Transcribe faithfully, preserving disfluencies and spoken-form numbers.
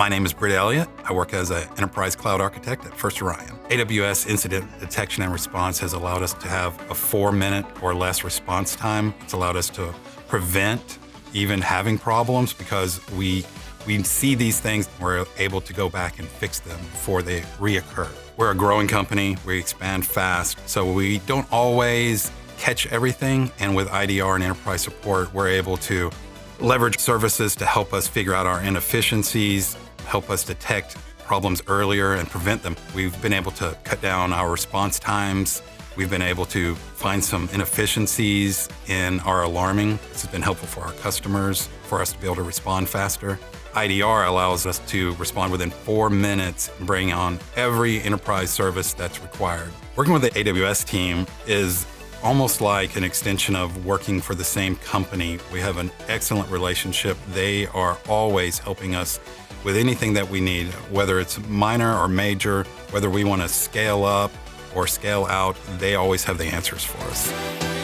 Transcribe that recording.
My name is Britt Elliott. I work as an enterprise cloud architect at First Orion. A W S Incident Detection and Response has allowed us to have a four minute or less response time. It's allowed us to prevent even having problems because we We see these things, we're able to go back and fix them before they reoccur. We're a growing company, we expand fast, so we don't always catch everything, and with I D R and enterprise support, we're able to leverage services to help us figure out our inefficiencies, help us detect problems earlier and prevent them. We've been able to cut down our response times. We've been able to find some inefficiencies in our alarming. This has been helpful for our customers, for us to be able to respond faster. I D R allows us to respond within four minutes and bring on every enterprise service that's required. Working with the A W S team is almost like an extension of working for the same company. We have an excellent relationship. They are always helping us with anything that we need, whether it's minor or major, whether we want to scale up or scale out, they always have the answers for us.